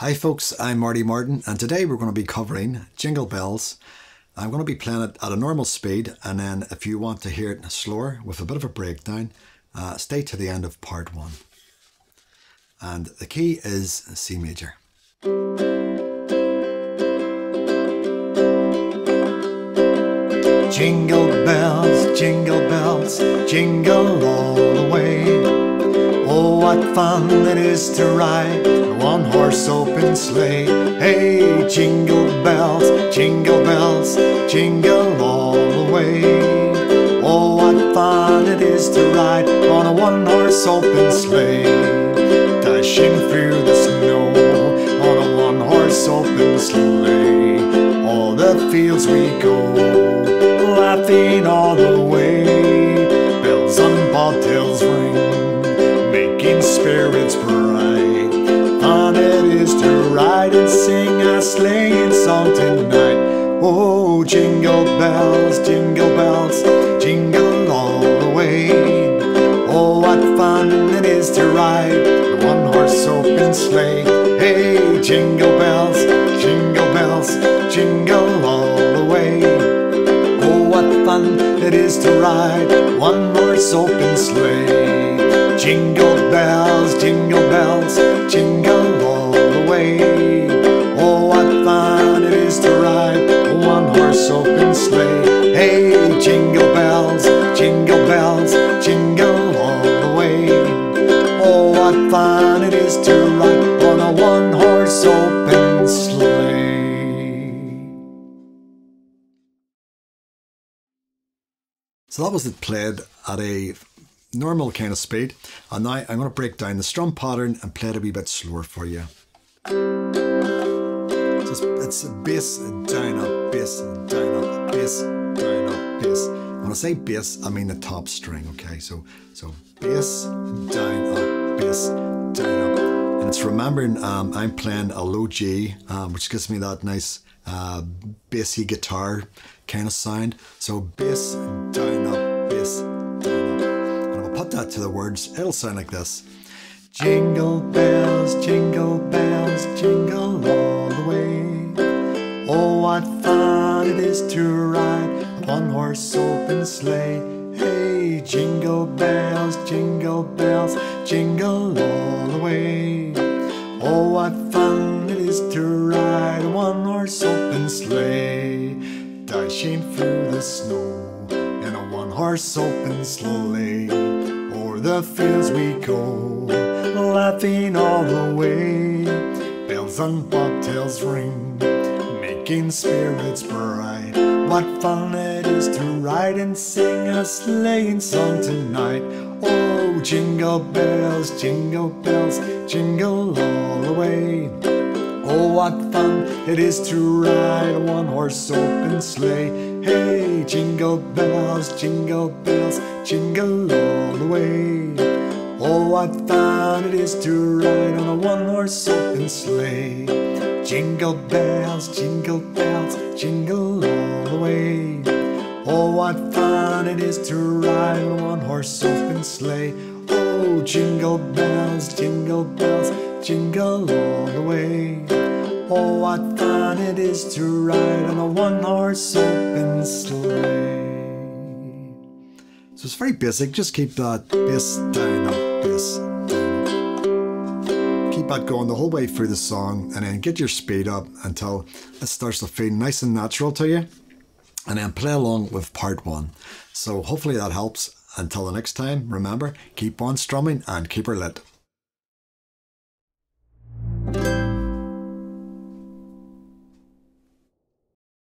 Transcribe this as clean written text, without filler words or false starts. Hi folks, I'm Marty Martin, and today we're going to be covering Jingle Bells. I'm going to be playing it at a normal speed, and then if you want to hear it slower with a bit of a breakdown, stay to the end of part one. And the key is C major. Jingle bells, jingle bells, jingle all the way. Oh, what fun it is to ride a one-horse open sleigh. Hey, jingle bells, jingle all the way. Oh, what fun it is to ride on a one-horse open sleigh. Dashing through the snow on a one-horse open sleigh. All the fields we go, laughing all the way. Bells on bobtails ring, making spirits bright. Fun it is to ride and sing a sleighing song tonight. Oh, jingle bells, jingle all the way. Oh, what fun it is to ride a one-horse open sleigh. Hey, jingle bells, jingle all the way. Oh, what fun it is to ride a one-horse open sleigh. Jingle bells, jingle all the way. Oh, what fun it is to ride a one-horse open sleigh. Hey, jingle bells, jingle all the way. Oh, what fun it is to ride on a one-horse open sleigh. So that was it played at a normal kind of speed, and now I'm going to break down the strum pattern and play it a wee bit slower for you. So it's bass, down up, bass, down up, bass, down up, bass. When I say bass, I mean the top string, okay? So bass, down up, bass, down up. And it's remembering I'm playing a low G, which gives me that nice bassy guitar kind of sound. So bass, down up, bass, down up. Put that to the words, it'll sound like this. Jingle bells, jingle all the way. Oh, what fun it is to ride a one-horse open sleigh. Hey, jingle bells, jingle all the way. Oh, what fun it is to ride a one-horse open sleigh. Dashing through the snow in a one-horse open sleigh. The fields we go, laughing all the way. Bells on bobtails ring, making spirits bright. What fun it is to ride and sing a sleighing song tonight. Oh, jingle bells, jingle all the way. Oh, what fun it is to ride a one-horse open sleigh. Hey, jingle bells, jingle all the way. Oh, what fun it is to ride on a one-horse open sleigh. Jingle bells, jingle all the way. Oh, what fun it is to ride on a one-horse open sleigh. Oh, jingle bells, jingle all the way. Oh, what fun it is to ride on a one-horse open sleigh. So it's very basic, just keep that bass down up, bass down. Keep that going the whole way through the song, and then get your speed up until it starts to feel nice and natural to you. And then play along with part one. So hopefully that helps. Until the next time, remember, keep on strumming and keep her lit.